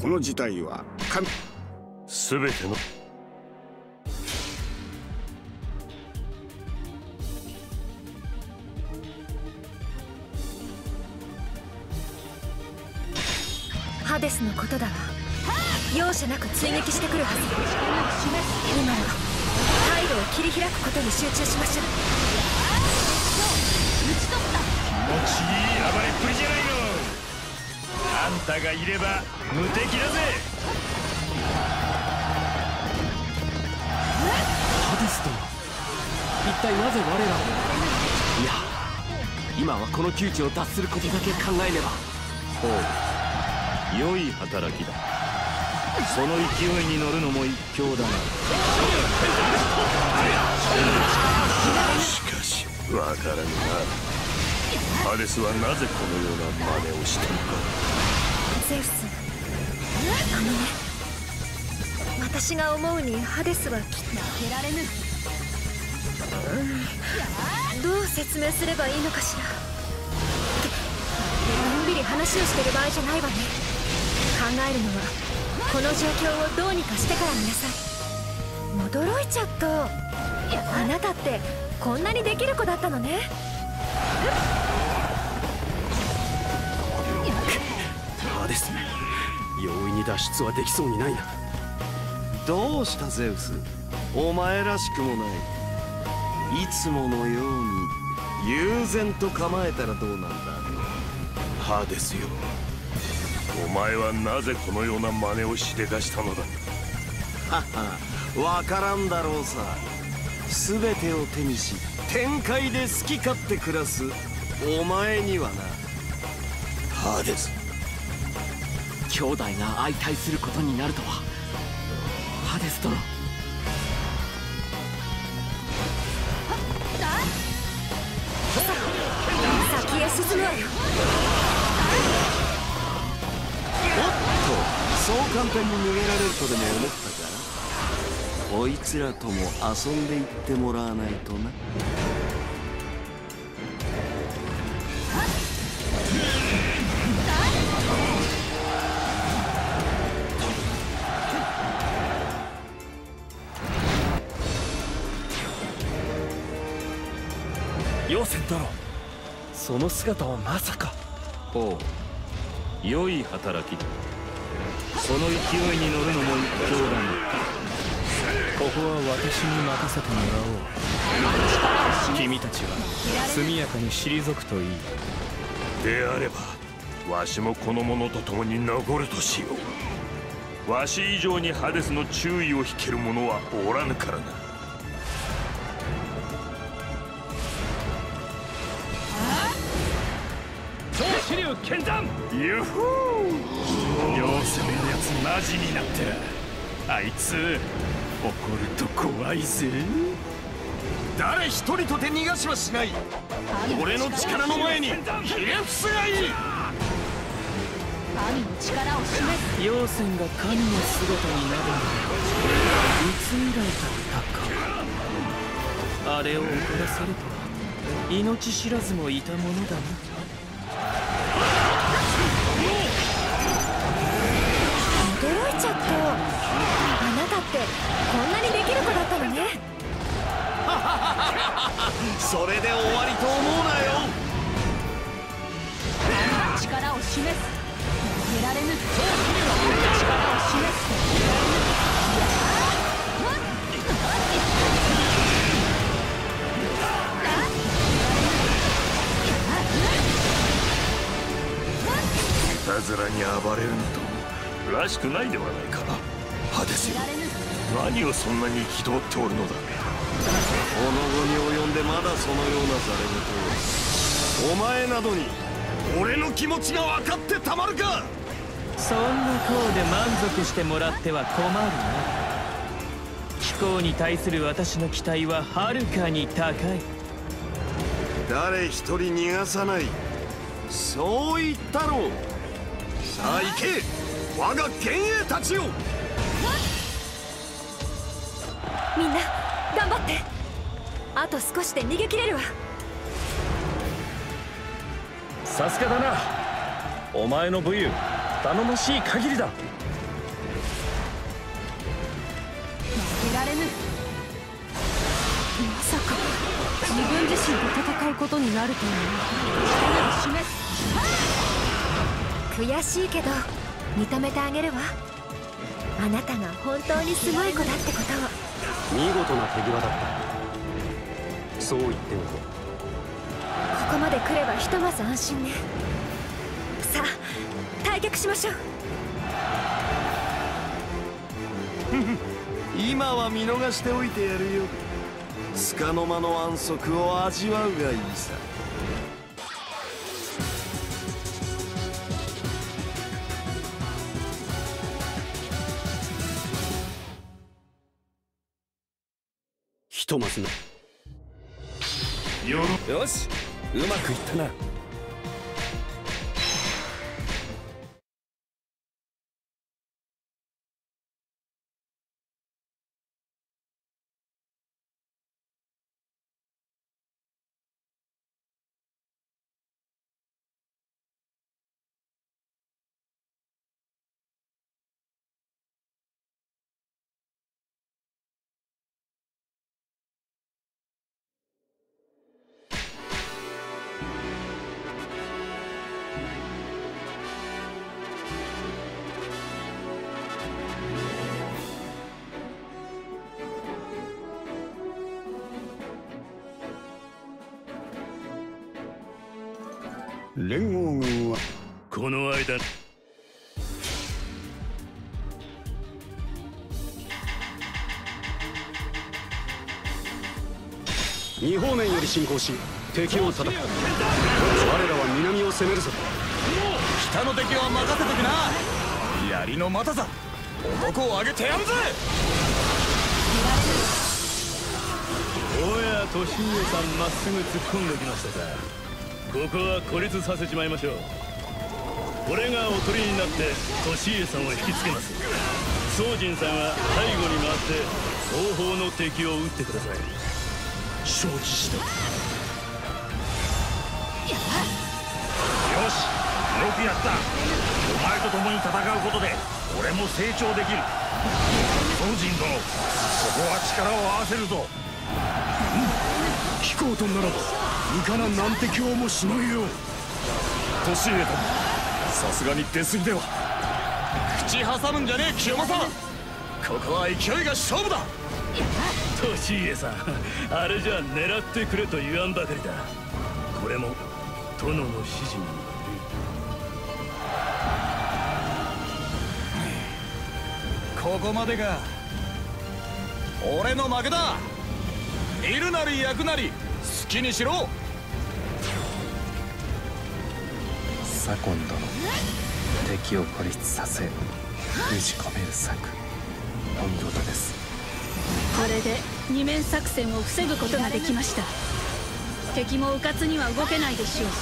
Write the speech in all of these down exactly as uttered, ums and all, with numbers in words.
この事態は神全てのハデスのことだわ。容赦なく追撃してくるはず。今は退路を切り開くことに集中しましょう。打ち取った。気持ちいい暴れっぷりじゃないの。あんたがいれば無敵だぜ。ハデスとは一体なぜ我らを。いや今はこの窮地を脱することだけ考えねば。ほう、良い働きだ。その勢いに乗るのも一興だな。しかしわからぬな、ハデスはなぜこのような真似をしたのか。ゼウス、あのね、私が思うにハデスはきっと負けられぬ。うん、どう説明すればいいのかしら。のんびり話をしてる場合じゃないわね。考えるのはこの状況をどうにかしてから見なさい。驚いちゃった。あなたってこんなにできる子だったのね。ハデス、容易に脱出はできそうにないな。どうしたゼウス、お前らしくもない。いつものように悠然と構えたらどうなんだ。ハデスよ、お前はなぜこのような真似をしでかしたのだ。はは、わからんだろうさ。全てを手にし天界で好き勝手暮らすお前にはな。ハデス、兄弟が相対することになるとは。ハデス殿、先へ進むわよ。おっと、そう簡単に逃げられるとでも思ったか。こいつらとも遊んでいってもらわないとな。ヨセン殿、その姿はまさか。ほう、良い働きだ。その勢いに乗るのも一興だな。ここは私に任せてもらおう。君たちは速やかに退くといい。であればわしもこの者と共に残るとしよう。わし以上にハデスの注意を引ける者はおらぬからな。総司令剣山、ユッホー。両攻めのやつマジになってる。あいつ怒ると怖いぜ。誰一人とて逃がしはしない。俺の力の前にひれ伏せがいい。神の力を示す。妖仙が神の姿になるのはいつ以来だったか。あれを怒らせるとは命知らずもいたものだな。こんなにできる子だったのね。それで終わりと思うなよ。力を示す。逃げられぬ。力を示す。いたずらに暴れるのとらしくないではないか。派ですよ、何をそんなに憤っておるのだ。この後に及んでまだそのようなざれ言を。お前などに俺の気持ちが分かってたまるか。そんなこうで満足してもらっては困るな。貴公に対する私の期待ははるかに高い。誰一人逃がさない、そう言ったろう。さあ行け、我が幻影たちよ。みんな頑張って。あと少しで逃げ切れるわ。さすがだな、お前の武勇頼もしい限りだ。自身と戦うことになると思う。悔しいけど認めてあげるわ。あなたが本当にすごい子だってことを。見事な手際だった。そう言っておこう。ここまで来ればひとまず安心ね。さあ対決しましょう。今は見逃しておいてやるよ。束の間の安息を味わうがいいさ。ひとまずな。よし、うまくいったな。連合軍はこの間二方面より進行し敵を叩く。我らは南を攻めるぞ。北の敵は任せとくな。槍の股さ男を上げてやんぜ。おや利家さんまっすぐ突っ込んできましたか。ここは孤立させちまいましょう。俺がおとりになって利家さんを引きつけます。宗仁さんは背後に回って後方の敵を撃ってください。承知した。よし、よくやった。お前と共に戦うことで俺も成長できる。宗仁殿、そこは力を合わせるぞ。貴公とならばいかな難敵をもしのぎよう。利家殿、さすがに出過ぎでは。口挟むんじゃねえ清正。ここは勢いが勝負だ。利家さん、あれじゃ狙ってくれと言わんばかりだ。これも殿の指示により。ここまでが俺の負けだ。いるなり焼くなり好きにしろ。左近殿、敵を孤立させ封じ込める策、お見事です。これで二面作戦を防ぐことができました。敵もうかつには動けないでしょう。こ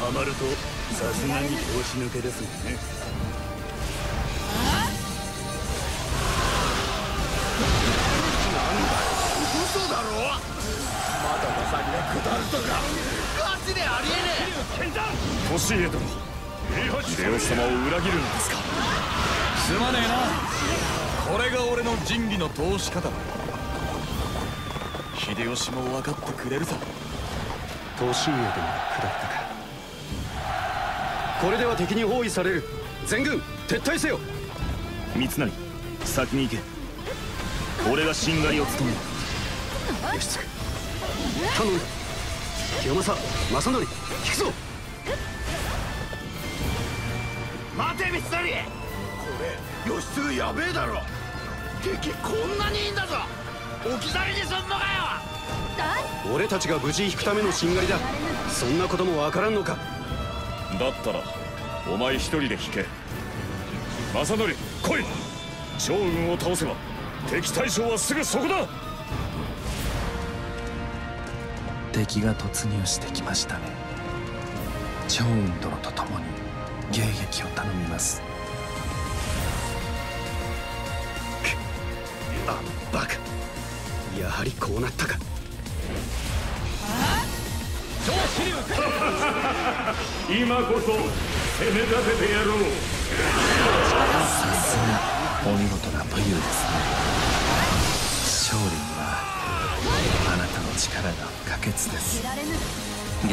うもはまるとさすがに拍子抜けですよね。なんだ、嘘だろ。利家殿、秀吉様を裏切るんですか。すまねえな。これが俺の仁義の通し方だ。秀吉も分かってくれるさ。利家殿が下ったか。これでは敵に包囲される。全軍撤退せよ。三成、先に行け。俺がしんがりを務める。義経、頼む。清正、正則、引くぞ。待て三成、これ義経やべえだろ。敵こんなにいいんだぞ。置き去りにすんのかよ。俺たちが無事引くためのしんがりだ。そんなこともわからんのか。だったらお前一人で引け。正則、来い。趙雲を倒せば敵対象はすぐそこだ。敵が突入してきましたね。趙雲殿と共に迎撃を頼みます。あっ、バカ、やはりこうなったか。今こそ攻め立ててやろう。さすがお見事な武勇ですね。勝利にはあなたの力が不可欠です。ゲ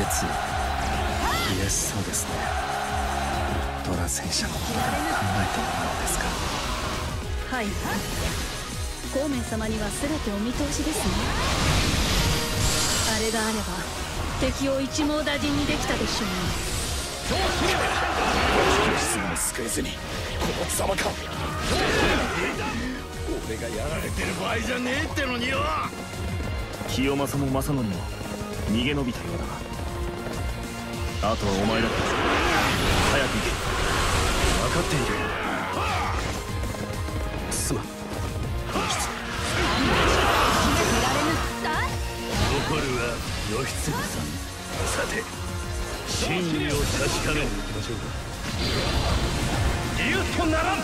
ッツー、嬉しそうですね。ウルトラ戦車のことから考えてもらうんですか。はい、孔明様には全てお見通しですね。あれがあれば敵を一網打尽にできたでしょうね。 質問救えずにこのざまか。俺がやられてる場合じゃねえってのによ。清正も正則も逃げ延びたようだ。あとはお前だった。早く行け。分かっている。すまん。残るは義経さん。さて 真理を確かめる。理由とならん。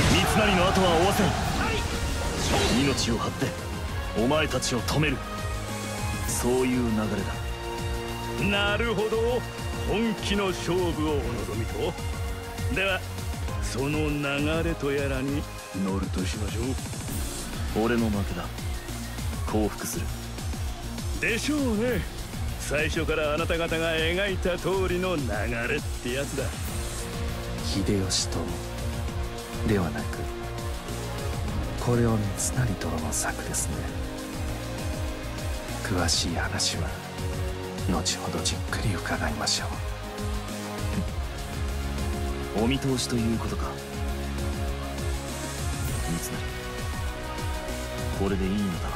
三成の後は追わせん。命を張ってお前たちを止める。そういう流れだ。なるほど、本気の勝負をお望みと。ではその流れとやらに乗るとしましょう。俺の負けだ。 降伏するでしょうね。最初からあなた方が描いた通りの流れってやつだ。秀吉とではなく、これは三成殿の策ですね。詳しい話は後ほどじっくり伺いましょう。お見通しということか。三成、これでいいのだ。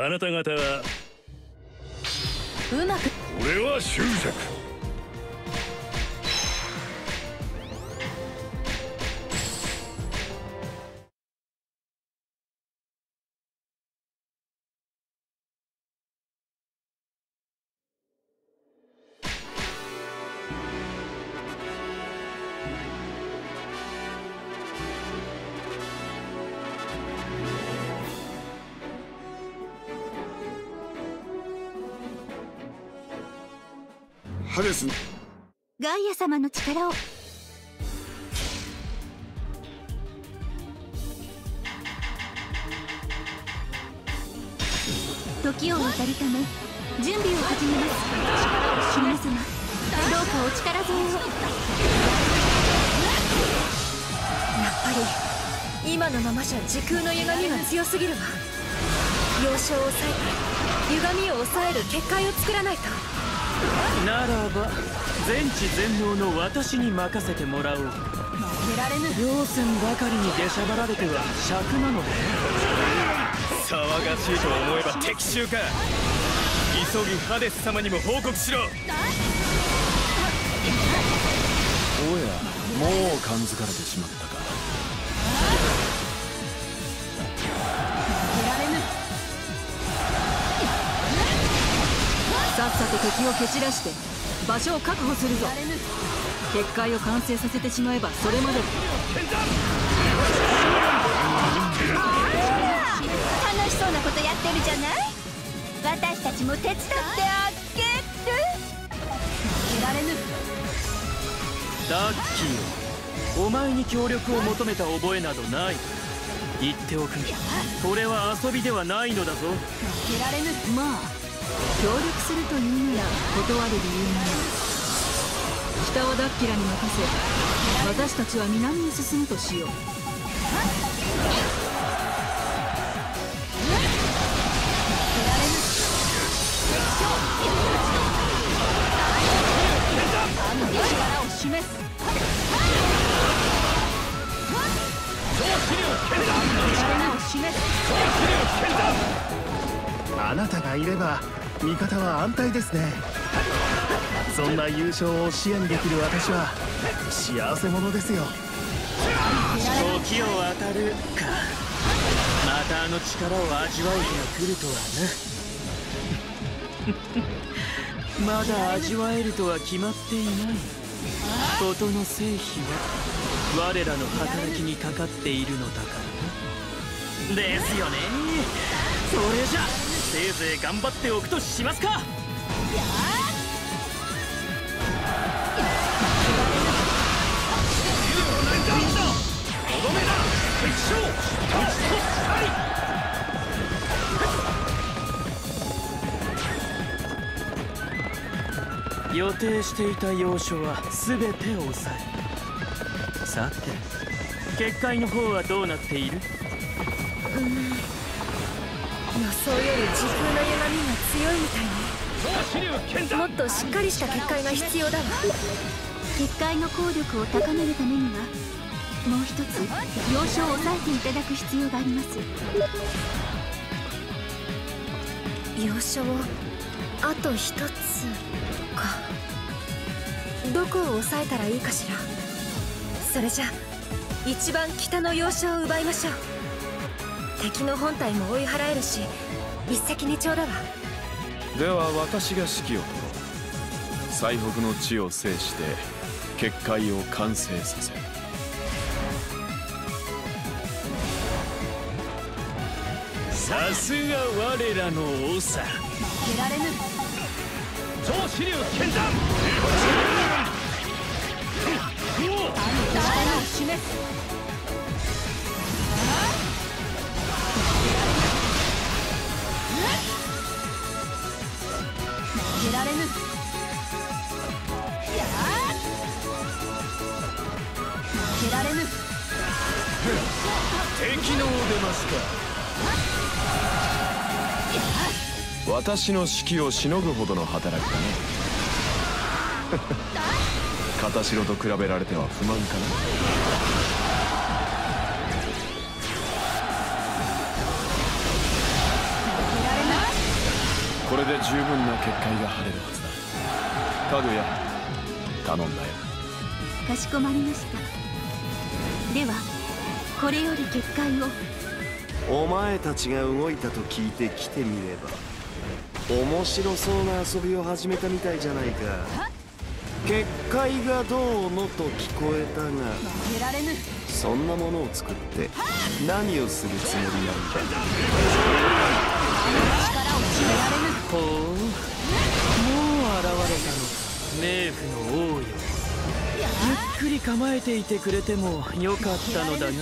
あなた方はうまく。これは執着。ガイア様の力を。時を渡るため準備を始めます。皆様、どうかお力添えを。やっぱり今のままじゃ時空の歪みが強すぎるわ。要衝を抑えて歪みを抑える結界を作らないと。 ならば全知全能の私に任せてもらおう。負けられぬ。両線ばかりに出しゃばられては尺なので。騒がしいと思えば敵襲か。急ぎハデス様にも報告しろ。おや、もう感づかれてしまったか。負けられぬ。 さっさと敵を蹴散らして場所を確保するぞ。結界を完成させてしまえばそれまで。楽しそうなことやってるじゃない。私たちも手伝ってあげる。負けられぬ。ダッキー、お前に協力を求めた覚えなどない。言っておく、これは遊びではないのだぞ。負けられぬ。まあ 協力するというなら断る理由もない。北はダッキラに任せ、私たちは南に進むとしよう。力を示す。力を示す。あなたがいれば 味方は安泰ですね。そんな優勝を視野にできる私は幸せ者ですよ。時を渡るか。またあの力を味わう日が来るとはな。まだ味わえるとは決まっていない。事の成否は我らの働きにかかっているのだからな。ですよね。それじゃ 戦せいぜい頑張っておくとしますか。やー予定していた要所は全て抑え、さて結界の方はどうなっている？うん、予想より時空の歪みが強いみたいね。もっとしっかりした結界が必要だわ。結界の効力を高めるためにはもう一つ要所を押さえていただく必要があります。要所をあと一つか。どこを押さえたらいいかしら。それじゃあ一番北の要所を奪いましょう。敵の本体も追い払えるし一石二鳥だわ。では私が指揮を取ろう。西北の地を制して結界を完成させる。さすが我らの王さ、負けられぬ。超支流剣山負けられぬ。やー負けられぬ。敵のを出ますか。私の指揮をしのぐほどの働きだね。片白と比べられては不満かな。これで十分な結界が晴れるはずだ。かぐや、頼んだよ。かしこまりました。ではこれより結界を。お前たちが動いたと聞いて来てみれば面白そうな遊びを始めたみたいじゃないか。結界がどうのと聞こえたが、負けられぬ。そんなものを作って何をするつもりなんだ。ほう、もう現れたの、冥府の王よ。ゆっくり構えていてくれてもよかったのだが。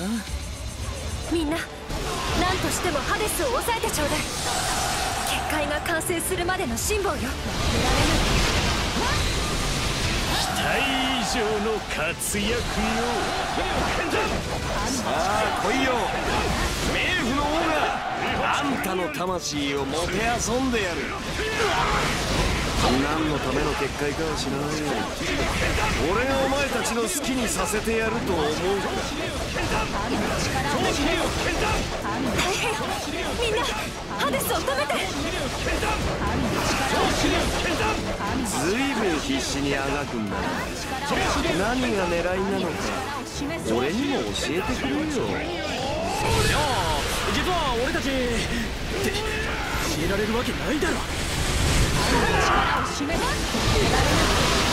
みんな何としてもハデスを抑えてちょうだい。結界が完成するまでの辛抱よ。期待以上の活躍よ。さあ来いよ、冥府の王があんたの魂をもてあそんでやる。何のための結界かは知らないが、俺がお前たちの好きにさせてやると思うか。大変、みんなハデスを止めて。ずいぶん必死にあがくんだ。何が狙いなのか俺にも教えてくれるよ。実は俺たちって知られるわけないだろ。力を示す。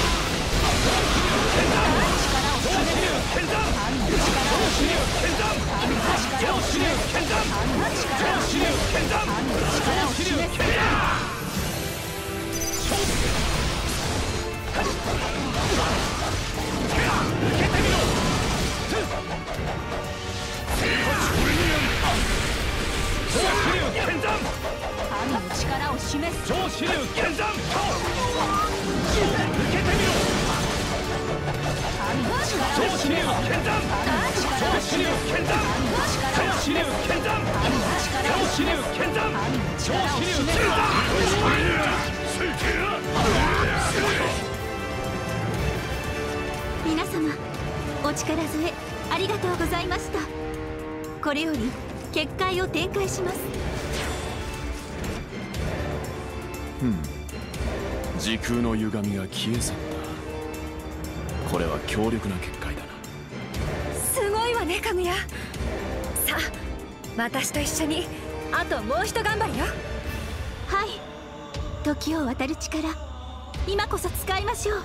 超支流剣山。皆様、お力添えありがとうございました。これより結界を展開します。うん、時空の歪みが消え去った。これは強力な結界だな。すごいわね、かぐや。さあ私と一緒にあともうひと頑張るよ。はい、時を渡る力、今こそ使いましょう。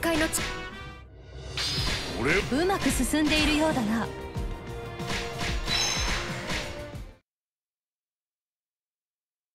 界のちうまく進んでいるようだな。